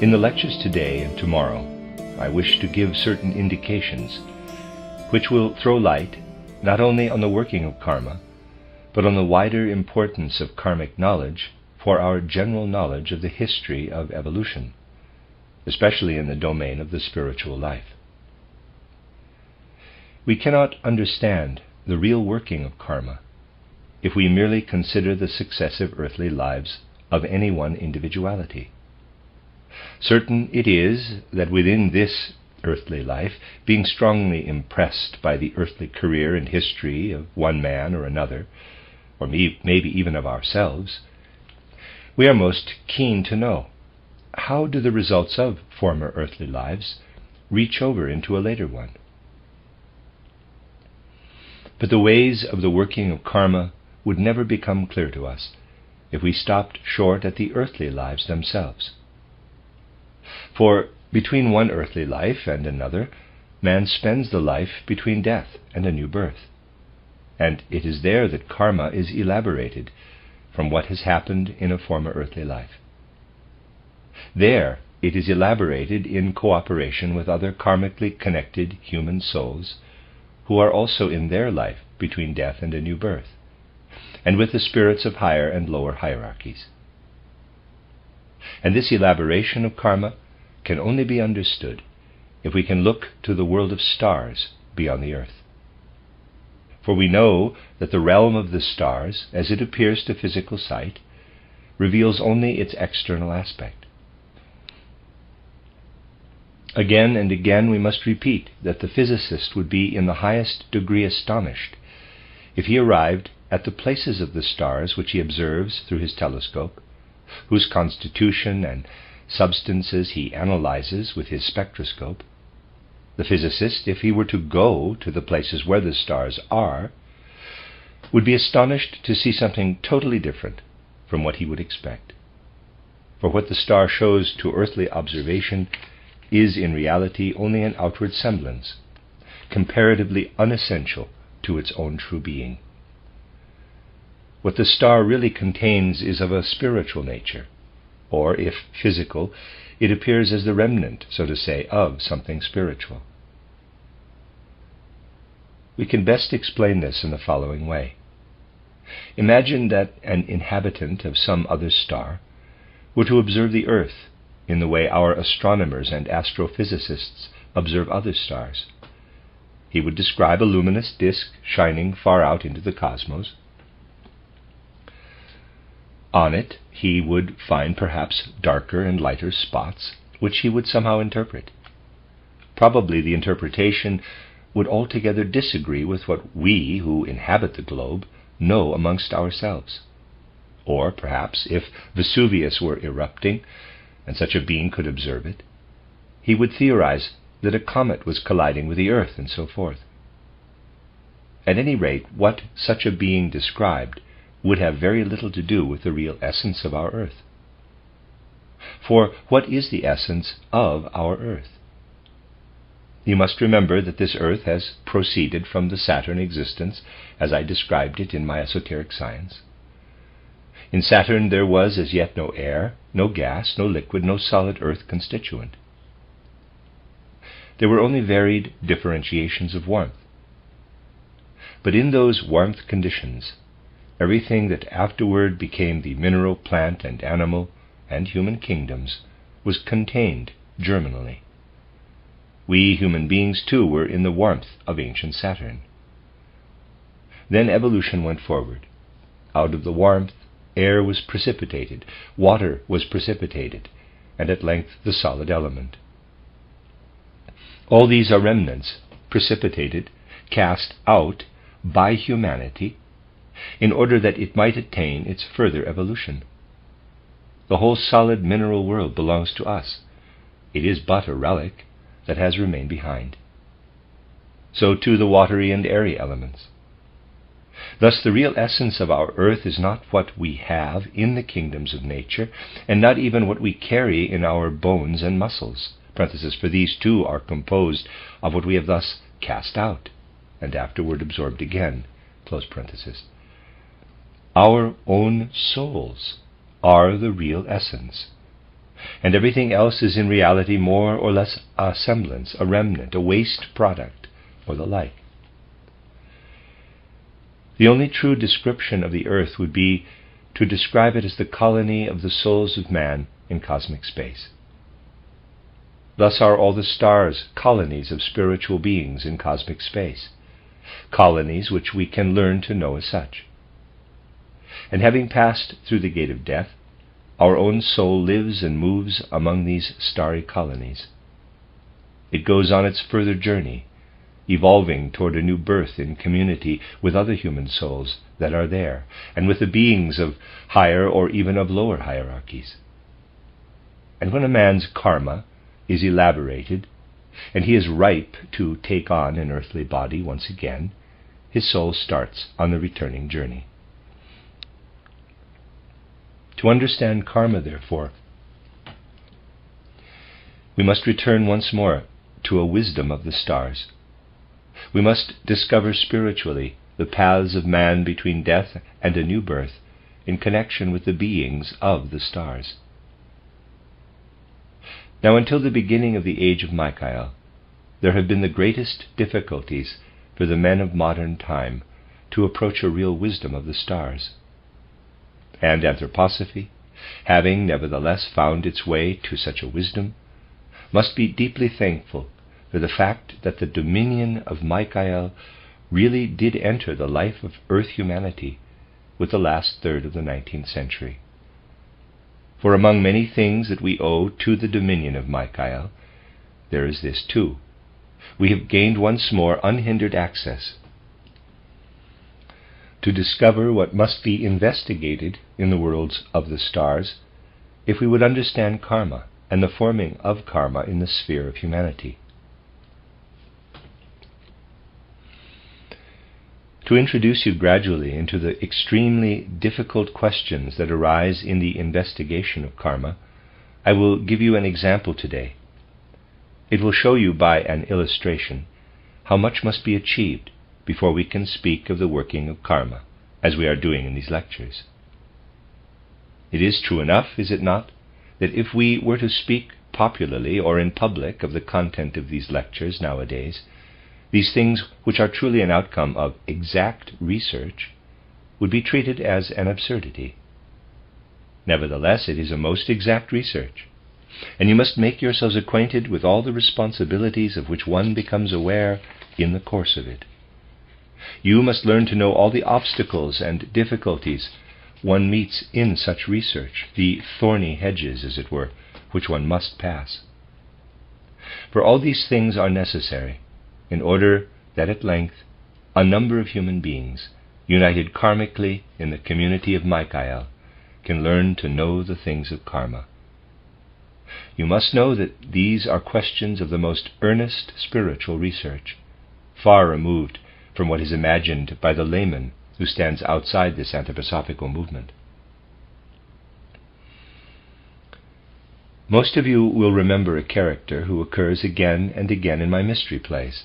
In the lectures today and tomorrow, I wish to give certain indications which will throw light not only on the working of karma, but on the wider importance of karmic knowledge for our general knowledge of the history of evolution, especially in the domain of the spiritual life. We cannot understand the real working of karma if we merely consider the successive earthly lives of any one individuality. Certain it is that within this earthly life, being strongly impressed by the earthly career and history of one man or another, or maybe even of ourselves, we are most keen to know, how do the results of former earthly lives reach over into a later one? But the ways of the working of karma would never become clear to us if we stopped short at the earthly lives themselves. For between one earthly life and another, man spends the life between death and a new birth, and it is there that karma is elaborated from what has happened in a former earthly life. There it is elaborated in cooperation with other karmically connected human souls who are also in their life between death and a new birth, and with the spirits of higher and lower hierarchies. And this elaboration of karma can only be understood if we can look to the world of stars beyond the earth. For we know that the realm of the stars, as it appears to physical sight, reveals only its external aspect. Again and again we must repeat that the physicist would be in the highest degree astonished if he arrived at the places of the stars which he observes through his telescope, whose constitution and substances he analyzes with his spectroscope. The physicist, if he were to go to the places where the stars are, would be astonished to see something totally different from what he would expect. For what the star shows to earthly observation is in reality only an outward semblance, comparatively unessential to its own true being. What the star really contains is of a spiritual nature, or, if physical, it appears as the remnant, so to say, of something spiritual. We can best explain this in the following way. Imagine that an inhabitant of some other star were to observe the Earth in the way our astronomers and astrophysicists observe other stars. He would describe a luminous disk shining far out into the cosmos. On it he would find perhaps darker and lighter spots, which he would somehow interpret. Probably the interpretation would altogether disagree with what we, who inhabit the globe, know amongst ourselves. Or perhaps, if Vesuvius were erupting, and such a being could observe it, he would theorize that a comet was colliding with the Earth, and so forth. At any rate, what such a being described would have very little to do with the real essence of our earth. For what is the essence of our earth? You must remember that this earth has proceeded from the Saturn existence as I described it in my esoteric science. In Saturn there was as yet no air, no gas, no liquid, no solid earth constituent. There were only varied differentiations of warmth. But in those warmth conditions, everything that afterward became the mineral, plant, and animal, and human kingdoms was contained germinally. We human beings, too, were in the warmth of ancient Saturn. Then evolution went forward. Out of the warmth, air was precipitated, water was precipitated, and at length the solid element. All these are remnants, precipitated, cast out by humanity, in order that it might attain its further evolution. The whole solid mineral world belongs to us. It is but a relic that has remained behind. So too the watery and airy elements. Thus the real essence of our earth is not what we have in the kingdoms of nature, and not even what we carry in our bones and muscles, for these too are composed of what we have thus cast out, and afterward absorbed again, Our own souls are the real essence, and everything else is in reality more or less a semblance, a remnant, a waste product, or the like. The only true description of the earth would be to describe it as the colony of the souls of man in cosmic space. Thus are all the stars colonies of spiritual beings in cosmic space, colonies which we can learn to know as such. And having passed through the gate of death, our own soul lives and moves among these starry colonies. It goes on its further journey, evolving toward a new birth in community with other human souls that are there, and with the beings of higher or even of lower hierarchies. And when a man's karma is elaborated, and he is ripe to take on an earthly body once again, his soul starts on the returning journey. To understand karma, therefore, we must return once more to a wisdom of the stars. We must discover spiritually the paths of man between death and a new birth in connection with the beings of the stars. Now, until the beginning of the age of Michael, there have been the greatest difficulties for the men of modern time to approach a real wisdom of the stars. And anthroposophy, having nevertheless found its way to such a wisdom, must be deeply thankful for the fact that the dominion of Michael really did enter the life of earth humanity with the last third of the 19th century. For among many things that we owe to the dominion of Michael, there is this too. We have gained once more unhindered access to discover what must be investigated in the worlds of the stars if we would understand karma and the forming of karma in the sphere of humanity. To introduce you gradually into the extremely difficult questions that arise in the investigation of karma, I will give you an example today. It will show you by an illustration how much must be achieved before we can speak of the working of karma, as we are doing in these lectures. It is true enough, is it not, that if we were to speak popularly or in public of the content of these lectures nowadays, these things, which are truly an outcome of exact research, would be treated as an absurdity. Nevertheless, it is a most exact research, and you must make yourselves acquainted with all the responsibilities of which one becomes aware in the course of it. You must learn to know all the obstacles and difficulties one meets in such research, the thorny hedges, as it were, which one must pass. For all these things are necessary, in order that at length a number of human beings, united karmically in the community of Michael, can learn to know the things of karma. You must know that these are questions of the most earnest spiritual research, far removed from what is imagined by the layman who stands outside this anthroposophical movement. Most of you will remember a character who occurs again and again in my mystery plays.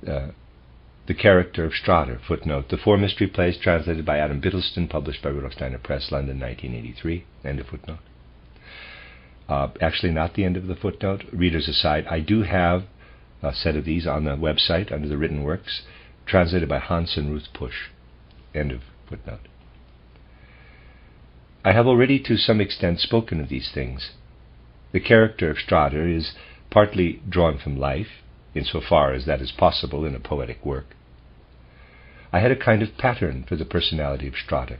The character of Strader, footnote, the four mystery plays translated by Adam Bittleston, published by Rudolf Steiner Press, London, 1983, end of footnote. Actually, not the end of the footnote. Readers aside, I do have a set of these on the website under the written works, translated by Hans and Ruth Pusch, end of footnote. I have already to some extent spoken of these things. The character of Strader is partly drawn from life, insofar as that is possible in a poetic work. I had a kind of pattern for the personality of Strader.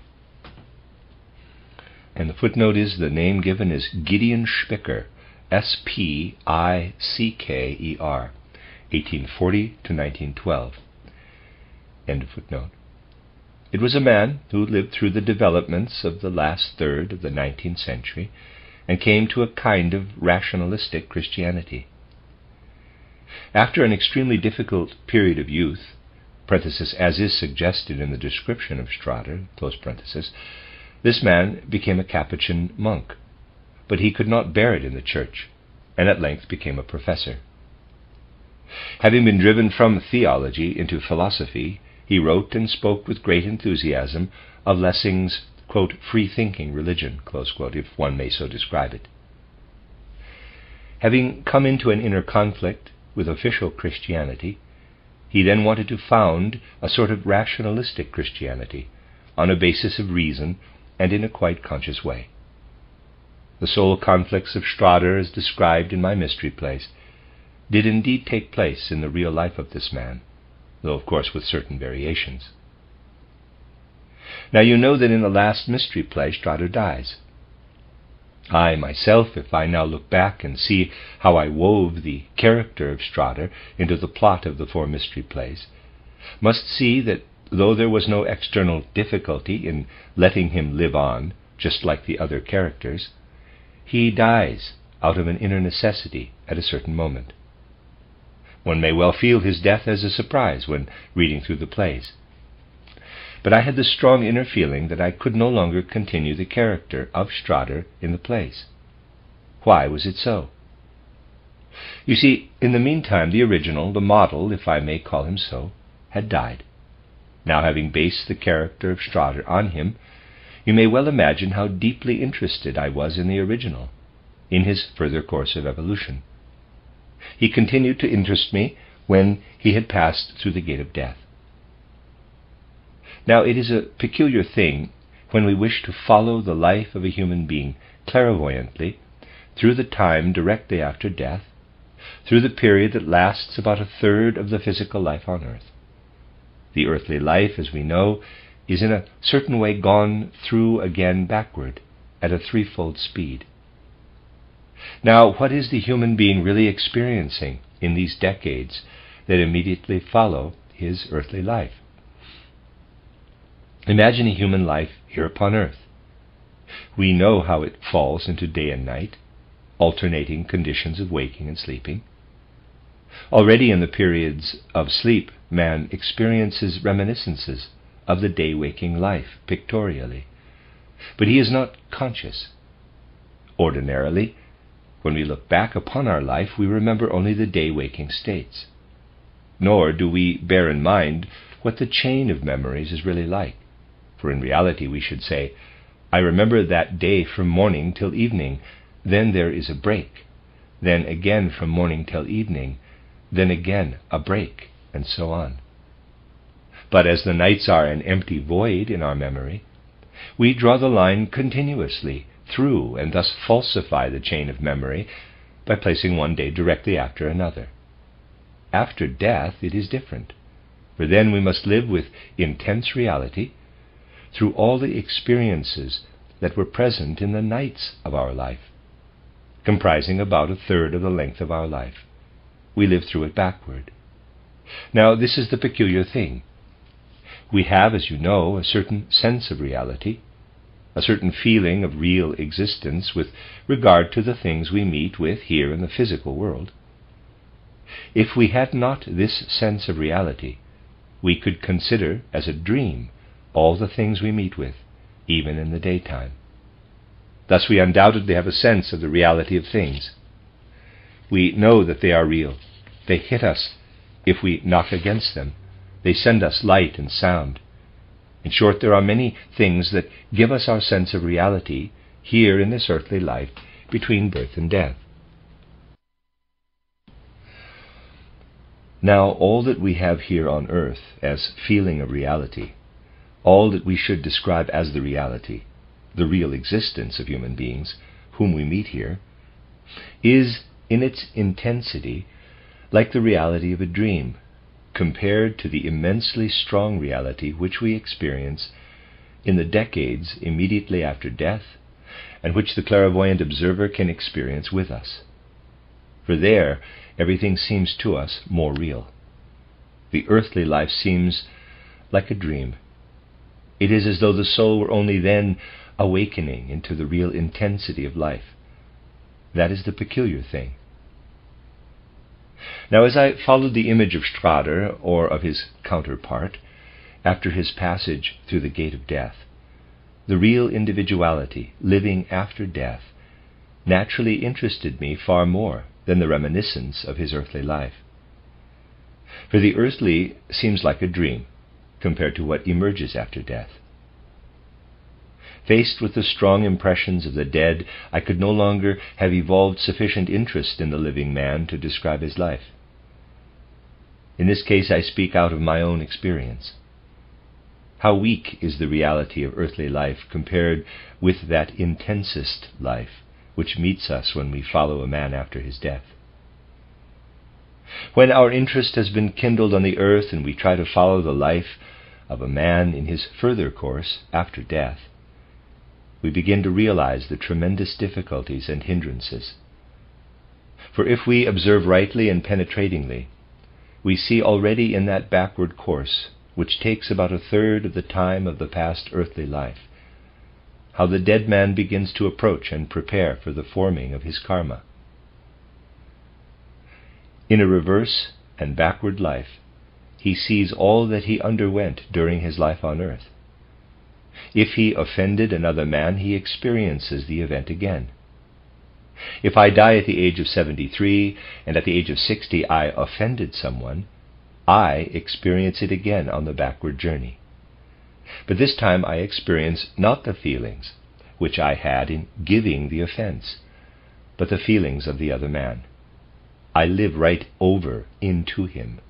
And the footnote is, the name given is Gideon Spicker, S-P-I-C-K-E-R, 1840 to 1912. End of footnote. It was a man who lived through the developments of the last third of the 19th century and came to a kind of rationalistic Christianity. After an extremely difficult period of youth, parenthesis, as is suggested in the description of Strader, close parenthesis, this man became a Capuchin monk, but he could not bear it in the church, and at length became a professor. Having been driven from theology into philosophy, he wrote and spoke with great enthusiasm of Lessing's, quote, free-thinking religion, close quote, if one may so describe it. Having come into an inner conflict with official Christianity, he then wanted to found a sort of rationalistic Christianity on a basis of reason and in a quite conscious way. The soul conflicts of Strader, as described in my Mystery Place, did indeed take place in the real life of this man, though of course with certain variations. Now you know that in the last Mystery Play Strader dies. I myself, if I now look back and see how I wove the character of Strader into the plot of the four Mystery Plays, must see that though there was no external difficulty in letting him live on, just like the other characters, he dies out of an inner necessity at a certain moment. One may well feel his death as a surprise when reading through the plays. But I had the strong inner feeling that I could no longer continue the character of Strader in the plays. Why was it so? You see, in the meantime, the original, the model, if I may call him so, had died. Now, having based the character of Strader on him, you may well imagine how deeply interested I was in the original, in his further course of evolution. He continued to interest me when he had passed through the gate of death. Now, it is a peculiar thing when we wish to follow the life of a human being clairvoyantly through the time directly after death, through the period that lasts about a third of the physical life on earth. The earthly life, as we know, is in a certain way gone through again backward at a threefold speed. Now, what is the human being really experiencing in these decades that immediately follow his earthly life? Imagine a human life here upon earth. We know how it falls into day and night, alternating conditions of waking and sleeping. Already in the periods of sleep, man experiences reminiscences of the day-waking life pictorially, but he is not conscious. Ordinarily, when we look back upon our life, we remember only the day-waking states, nor do we bear in mind what the chain of memories is really like. For in reality we should say, I remember that day from morning till evening, then there is a break, then again from morning till evening, then again a break, and so on. But as the nights are an empty void in our memory, we draw the line continuously through and thus falsify the chain of memory by placing one day directly after another. After death it is different, for then we must live with intense reality through all the experiences that were present in the nights of our life, comprising about a third of the length of our life. We live through it backward. Now, this is the peculiar thing. We have, as you know, a certain sense of reality, a certain feeling of real existence with regard to the things we meet with here in the physical world. If we had not this sense of reality, we could consider as a dream all the things we meet with, even in the daytime. Thus we undoubtedly have a sense of the reality of things. We know that they are real. They hit us if we knock against them. They send us light and sound. In short, there are many things that give us our sense of reality here in this earthly life between birth and death. Now, all that we have here on earth as feeling of reality, all that we should describe as the reality, the real existence of human beings whom we meet here, is in its intensity like the reality of a dream, compared to the immensely strong reality which we experience in the decades immediately after death, and which the clairvoyant observer can experience with us. For there, everything seems to us more real. The earthly life seems like a dream. It is as though the soul were only then awakening into the real intensity of life. That is the peculiar thing. Now, as I followed the image of Strader, or of his counterpart, after his passage through the gate of death, the real individuality, living after death, naturally interested me far more than the reminiscence of his earthly life. For the earthly seems like a dream compared to what emerges after death. Faced with the strong impressions of the dead, I could no longer have evolved sufficient interest in the living man to describe his life. In this case, I speak out of my own experience. How weak is the reality of earthly life compared with that intensest life which meets us when we follow a man after his death. When our interest has been kindled on the earth and we try to follow the life of a man in his further course after death, we begin to realize the tremendous difficulties and hindrances. For if we observe rightly and penetratingly, we see already in that backward course, which takes about a third of the time of the past earthly life, how the dead man begins to approach and prepare for the forming of his karma. In a reverse and backward life, he sees all that he underwent during his life on earth. If he offended another man, he experiences the event again. If I die at the age of 73, and at the age of 60 I offended someone, I experience it again on the backward journey. But this time I experience not the feelings which I had in giving the offense, but the feelings of the other man. I live right over into him.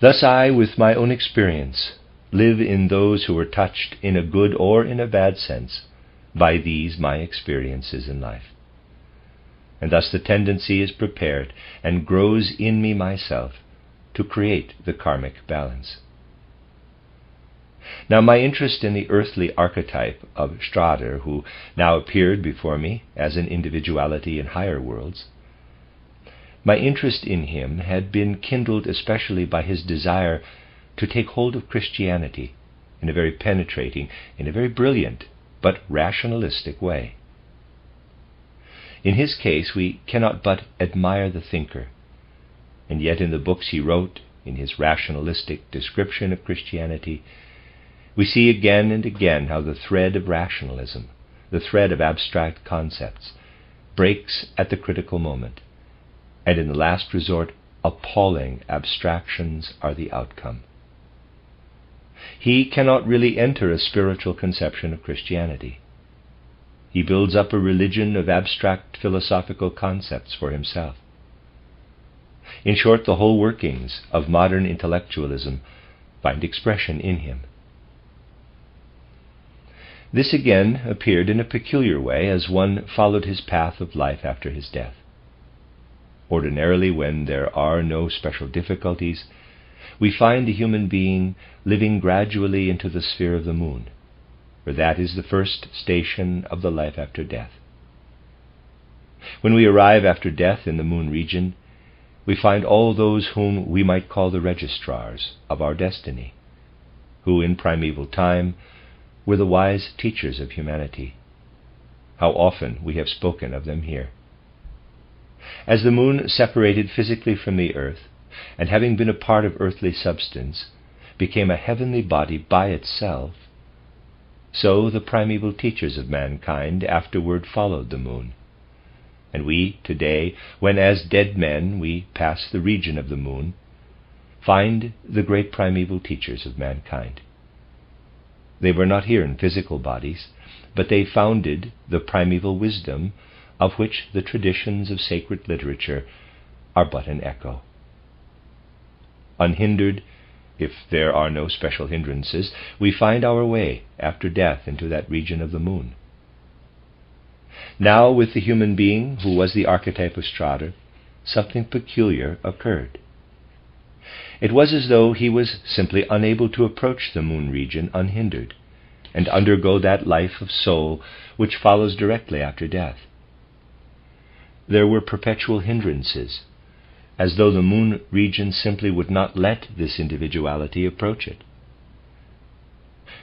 Thus I, with my own experience, live in those who were touched in a good or in a bad sense by these my experiences in life. And thus the tendency is prepared and grows in me myself to create the karmic balance. Now my interest in the earthly archetype of Strader, who now appeared before me as an individuality in higher worlds, my interest in him had been kindled especially by his desire to take hold of Christianity in a very penetrating, in a very brilliant, but rationalistic way. In his case, we cannot but admire the thinker, and yet in the books he wrote, in his rationalistic description of Christianity, we see again and again how the thread of rationalism, the thread of abstract concepts, breaks at the critical moment, and in the last resort, appalling abstractions are the outcome. He cannot really enter a spiritual conception of Christianity. He builds up a religion of abstract philosophical concepts for himself. In short, the whole workings of modern intellectualism find expression in him. This again appeared in a peculiar way as one followed his path of life after his death. Ordinarily, when there are no special difficulties, we find the human being living gradually into the sphere of the moon, for that is the first station of the life after death. When we arrive after death in the moon region, we find all those whom we might call the registrars of our destiny, who in primeval time were the wise teachers of humanity. How often we have spoken of them here. As the moon separated physically from the earth, and having been a part of earthly substance, became a heavenly body by itself, so the primeval teachers of mankind afterward followed the moon. And we, today, when as dead men we pass the region of the moon, find the great primeval teachers of mankind. They were not here in physical bodies, but they founded the primeval wisdom of which the traditions of sacred literature are but an echo. Unhindered, if there are no special hindrances, we find our way after death into that region of the moon. Now, with the human being who was the archetype of Strader, something peculiar occurred. It was as though he was simply unable to approach the moon region unhindered and undergo that life of soul which follows directly after death. There were perpetual hindrances, as though the moon region simply would not let this individuality approach it.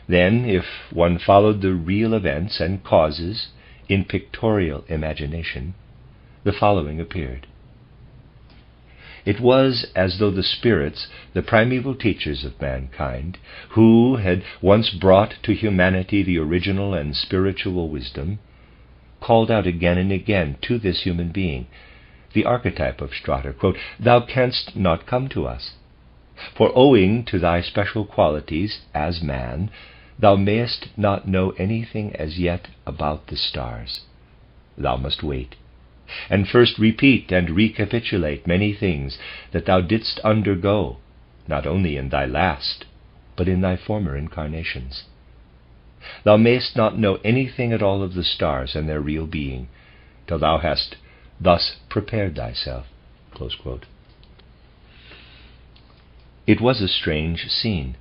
Then, if one followed the real events and causes in pictorial imagination, the following appeared. It was as though the spirits, the primeval teachers of mankind, who had once brought to humanity the original and spiritual wisdom, called out again and again to this human being, the archetype of Strader, quote, "Thou canst not come to us, for owing to thy special qualities as man, Thou mayest not know anything as yet about the stars. Thou must wait, and first repeat and recapitulate many things that thou didst undergo, not only in thy last, but in thy former incarnations. Thou mayest not know anything at all of the stars and their real being, till thou hast thus prepared thyself." Close quote. It was a strange scene.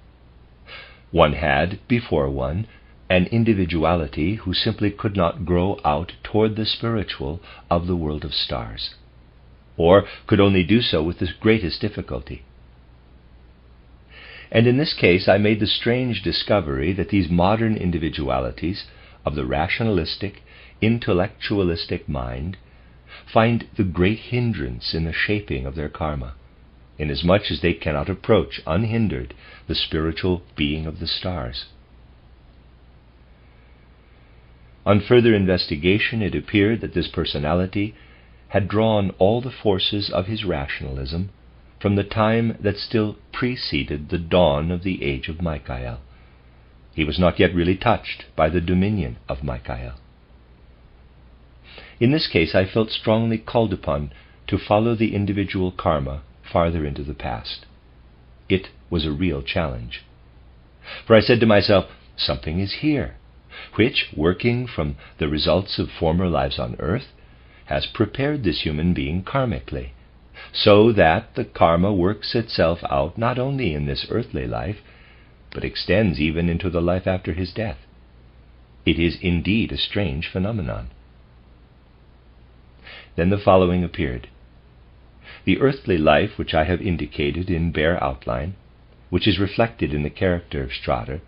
One had, before one, an individuality who simply could not grow out toward the spiritual of the world of stars, or could only do so with the greatest difficulty. And in this case I made the strange discovery that these modern individualities of the rationalistic, intellectualistic mind find the great hindrance in the shaping of their karma, inasmuch as they cannot approach unhindered the spiritual being of the stars. On further investigation it appeared that this personality had drawn all the forces of his rationalism from the time that still preceded the dawn of the age of Michael. He was not yet really touched by the dominion of Michael. In this case I felt strongly called upon to follow the individual karma farther into the past. It was a real challenge. For I said to myself, something is here, which, working from the results of former lives on earth, has prepared this human being karmically, so that the karma works itself out not only in this earthly life, but extends even into the life after his death. It is indeed a strange phenomenon. Then the following appeared. The earthly life which I have indicated in bare outline, which is reflected in the character of Strader,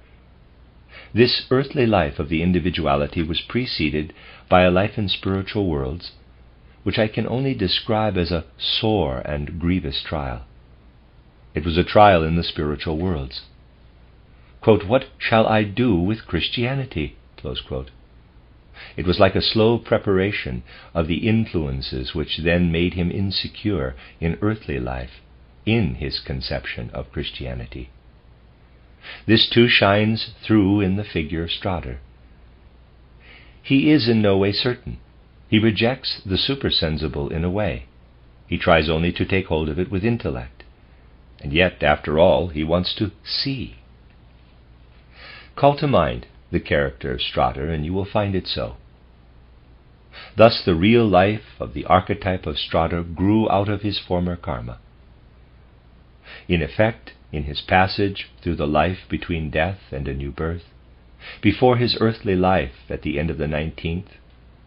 this earthly life of the individuality was preceded by a life in spiritual worlds, which I can only describe as a sore and grievous trial. It was a trial in the spiritual worlds. Quote, "What shall I do with Christianity?" Close quote. It was like a slow preparation of the influences which then made him insecure in earthly life, in his conception of Christianity. This too shines through in the figure of Strader. He is in no way certain. He rejects the supersensible in a way. He tries only to take hold of it with intellect. And yet, after all, he wants to see. Call to mind the character of Strader, and you will find it so. Thus the real life of the archetype of Strader grew out of his former karma. In effect, in his passage through the life between death and a new birth, before his earthly life at the end of the 19th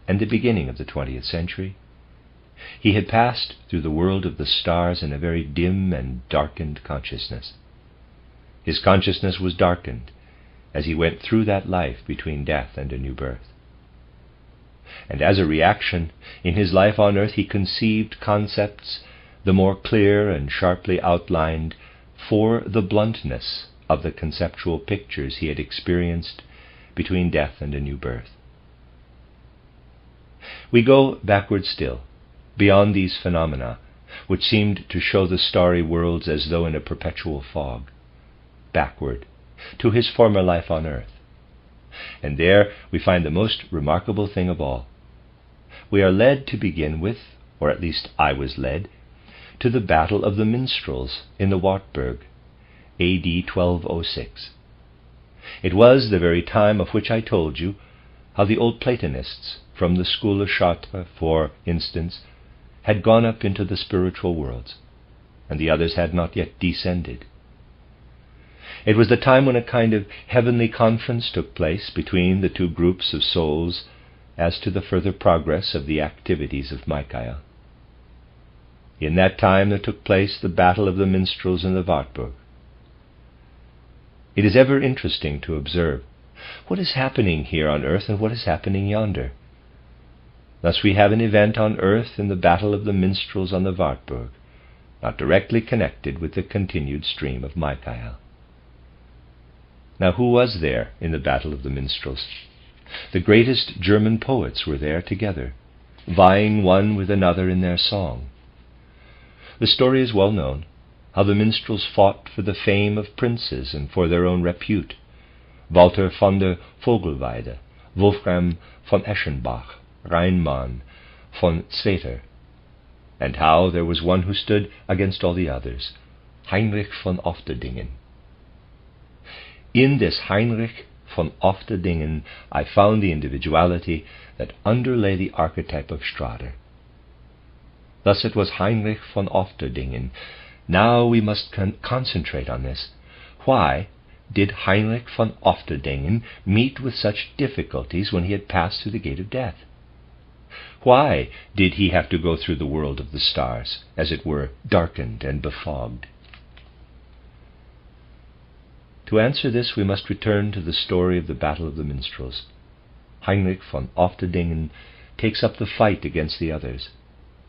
and the beginning of the 20th century, he had passed through the world of the stars in a very dim and darkened consciousness. His consciousness was darkened as he went through that life between death and a new birth. And as a reaction, in his life on earth he conceived concepts the more clear and sharply outlined for the bluntness of the conceptual pictures he had experienced between death and a new birth. We go backward still, beyond these phenomena, which seemed to show the starry worlds as though in a perpetual fog, backward to his former life on earth. And there we find the most remarkable thing of all. We are led to begin with, or at least I was led, to the Battle of the Minstrels in the Wartburg, A.D. 1206. It was the very time of which I told you how the old Platonists from the school of Chartres, for instance, had gone up into the spiritual worlds, and the others had not yet descended. It was the time when a kind of heavenly conference took place between the two groups of souls as to the further progress of the activities of Michael. In that time there took place the Battle of the Minstrels in the Wartburg. It is ever interesting to observe what is happening here on earth and what is happening yonder. Thus we have an event on earth in the Battle of the Minstrels on the Wartburg, not directly connected with the continued stream of Michael. Now, who was there in the Battle of the Minstrels? The greatest German poets were there together, vying one with another in their song. The story is well known, how the minstrels fought for the fame of princes and for their own repute, Walter von der Vogelweide, Wolfram von Eschenbach, Reinmann von Zweter, and how there was one who stood against all the others, Heinrich von Ofterdingen. In this Heinrich von Ofterdingen I found the individuality that underlay the archetype of Strader. Thus it was Heinrich von Ofterdingen. Now we must concentrate on this. Why did Heinrich von Ofterdingen meet with such difficulties when he had passed through the gate of death? Why did he have to go through the world of the stars, as it were, darkened and befogged? To answer this, we must return to the story of the Battle of the Minstrels. Heinrich von Ofterdingen takes up the fight against the others.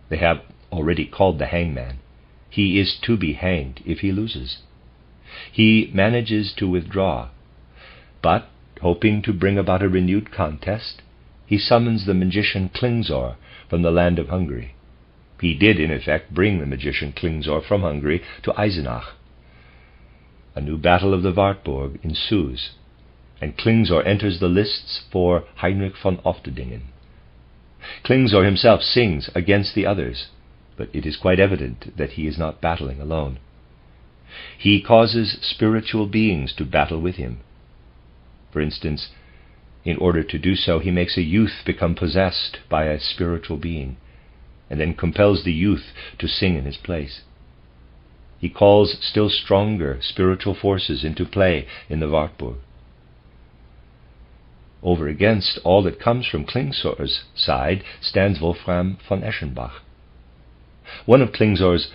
They have already called the hangman. He is to be hanged if he loses. He manages to withdraw, but, hoping to bring about a renewed contest, he summons the magician Klingsor from the land of Hungary. He did, in effect, bring the magician Klingsor from Hungary to Eisenach. A new battle of the Wartburg ensues, and Klingsor enters the lists for Heinrich von Ofterdingen. Klingsor himself sings against the others, but it is quite evident that he is not battling alone. He causes spiritual beings to battle with him. For instance, in order to do so, he makes a youth become possessed by a spiritual being, and then compels the youth to sing in his place. He calls still stronger spiritual forces into play in the Wartburg. Over against all that comes from Klingsor's side stands Wolfram von Eschenbach. One of Klingsor's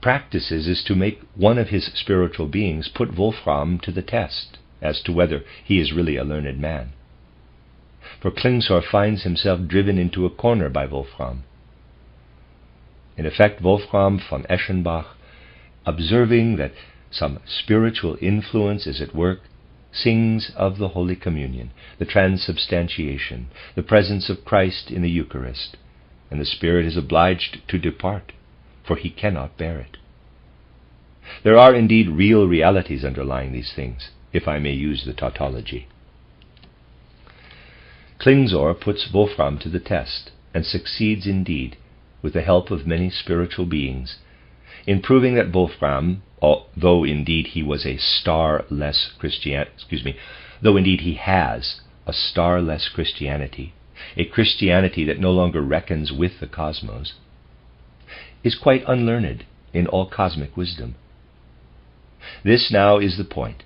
practices is to make one of his spiritual beings put Wolfram to the test as to whether he is really a learned man. For Klingsor finds himself driven into a corner by Wolfram. In effect, Wolfram von Eschenbach, observing that some spiritual influence is at work, sings of the Holy Communion, the transubstantiation, the presence of Christ in the Eucharist, and the spirit is obliged to depart, for he cannot bear it. There are indeed real realities underlying these things, if I may use the tautology. Klingsor puts Wolfram to the test, and succeeds indeed, with the help of many spiritual beings, in proving that Wolfram, though indeed he was a star-less Christianity, though indeed he has a star-less Christianity, a Christianity that no longer reckons with the cosmos, is quite unlearned in all cosmic wisdom. This now is the point.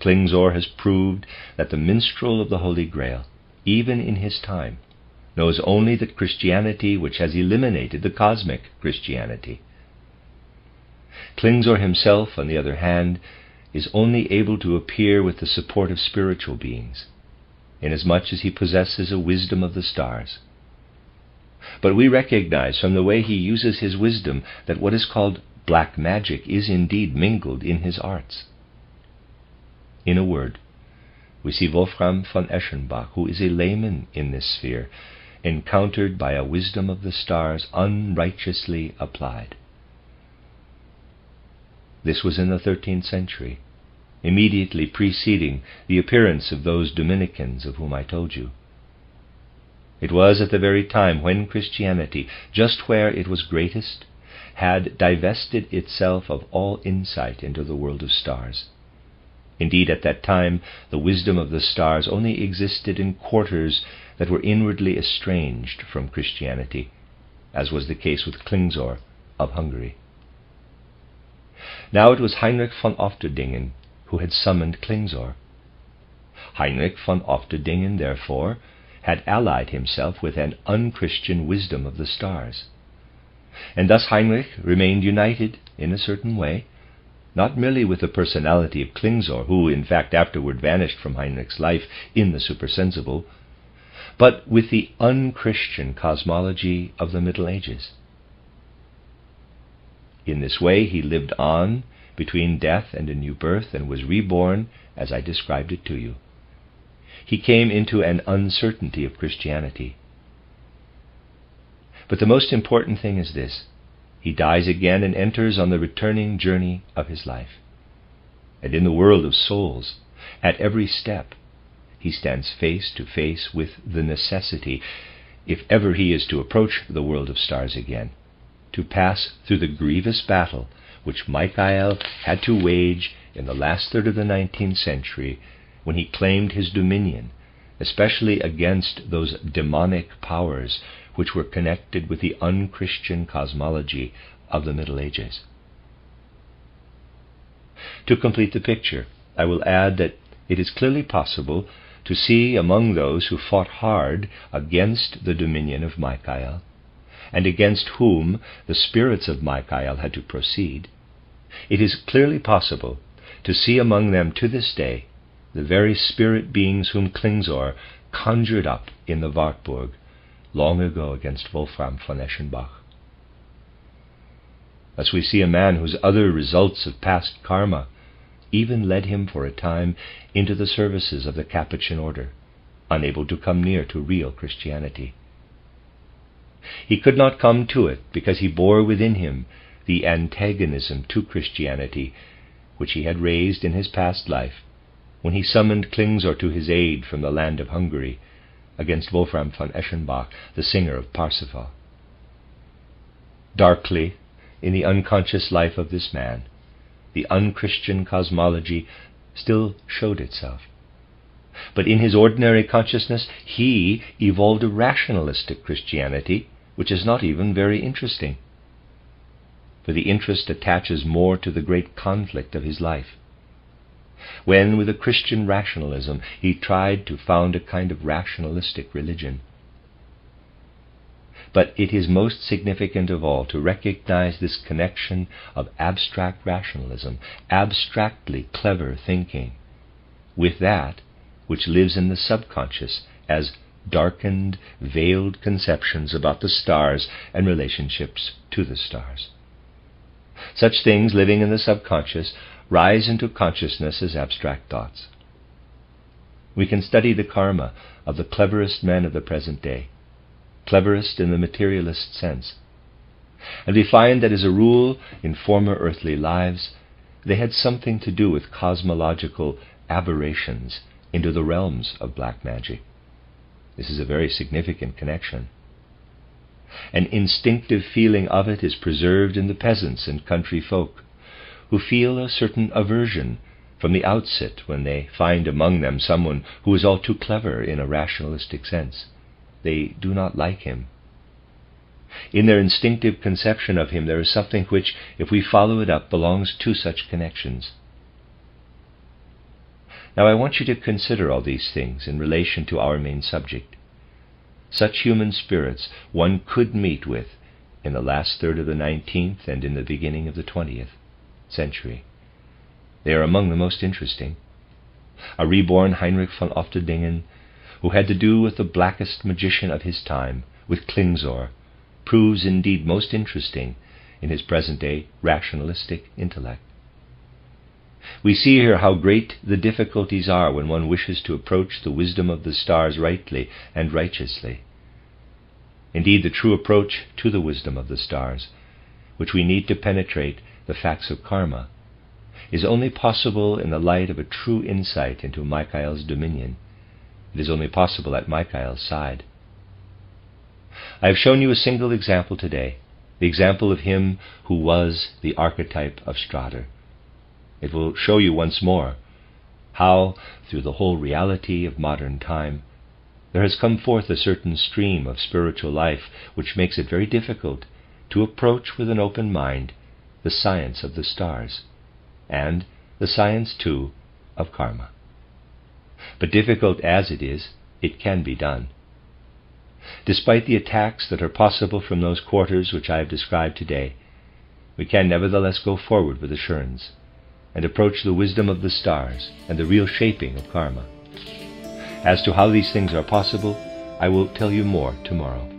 Klingsor has proved that the minstrel of the Holy Grail, even in his time, knows only the Christianity which has eliminated the cosmic Christianity. Klingsor himself, on the other hand, is only able to appear with the support of spiritual beings, inasmuch as he possesses a wisdom of the stars. But we recognize from the way he uses his wisdom that what is called black magic is indeed mingled in his arts. In a word, we see Wolfram von Eschenbach, who is a layman in this sphere, encountered by a wisdom of the stars unrighteously applied. This was in the 13th century, immediately preceding the appearance of those Dominicans of whom I told you. It was at the very time when Christianity, just where it was greatest, had divested itself of all insight into the world of stars. Indeed, at that time, the wisdom of the stars only existed in quarters that were inwardly estranged from Christianity, as was the case with Klingsor of Hungary. Now it was Heinrich von Ofterdingen who had summoned Klingsor. Heinrich von Ofterdingen, therefore, had allied himself with an unchristian wisdom of the stars. And thus Heinrich remained united, in a certain way, not merely with the personality of Klingsor, who in fact afterward vanished from Heinrich's life in the supersensible, but with the unchristian cosmology of the Middle Ages. In this way he lived on between death and a new birth, and was reborn as I described it to you. He came into an uncertainty of Christianity. But the most important thing is this: he dies again and enters on the returning journey of his life. And in the world of souls, At every step, he stands face to face with the necessity, if ever he is to approach the world of stars again, to pass through the grievous battle which Michael had to wage in the last third of the 19th century, when he claimed his dominion, especially against those demonic powers which were connected with the unchristian cosmology of the Middle Ages. To complete the picture, I will add that it is clearly possible to see among those who fought hard against the dominion of Michael, and against whom the spirits of Michael had to proceed, it is clearly possible to see among them to this day the very spirit beings whom Klingsor conjured up in the Wartburg long ago against Wolfram von Eschenbach. Thus we see a man whose other results of past karma even led him for a time into the services of the Capuchin order, unable to come near to real Christianity. He could not come to it because he bore within him the antagonism to Christianity which he had raised in his past life when he summoned Klingsor to his aid from the land of Hungary against Wolfram von Eschenbach, the singer of Parsifal. Darkly, in the unconscious life of this man, the unchristian cosmology still showed itself. But in his ordinary consciousness he evolved a rationalistic Christianity, which is not even very interesting, for the interest attaches more to the great conflict of his life, when with a Christian rationalism he tried to found a kind of rationalistic religion. But it is most significant of all to recognize this connection of abstract rationalism, abstractly clever thinking, with that which lives in the subconscious as darkened, veiled conceptions about the stars and relationships to the stars. Such things living in the subconscious rise into consciousness as abstract thoughts. We can study the karma of the cleverest men of the present day, cleverest in the materialist sense, and we find that as a rule in former earthly lives they had something to do with cosmological aberrations into the realms of black magic. This is a very significant connection. An instinctive feeling of it is preserved in the peasants and country folk, who feel a certain aversion from the outset when they find among them someone who is all too clever in a rationalistic sense. They do not like him. In their instinctive conception of him there is something which, if we follow it up, belongs to such connections. Now I want you to consider all these things in relation to our main subject. Such human spirits one could meet with in the last third of the 19th and in the beginning of the 20th century. They are among the most interesting. A reborn Heinrich von Ofterdingen, who had to do with the blackest magician of his time, with Klingsor, proves indeed most interesting in his present-day rationalistic intellect. We see here how great the difficulties are when one wishes to approach the wisdom of the stars rightly and righteously. Indeed, the true approach to the wisdom of the stars, which we need to penetrate the facts of karma, is only possible in the light of a true insight into Michael's dominion. It is only possible at Michael's side. I have shown you a single example today, the example of him who was the archetype of Strader. It will show you once more how, through the whole reality of modern time, there has come forth a certain stream of spiritual life which makes it very difficult to approach with an open mind the science of the stars, and the science, too, of karma. But difficult as it is, it can be done. Despite the attacks that are possible from those quarters which I have described today, we can nevertheless go forward with assurance and approach the wisdom of the stars and the real shaping of karma. As to how these things are possible, I will tell you more tomorrow.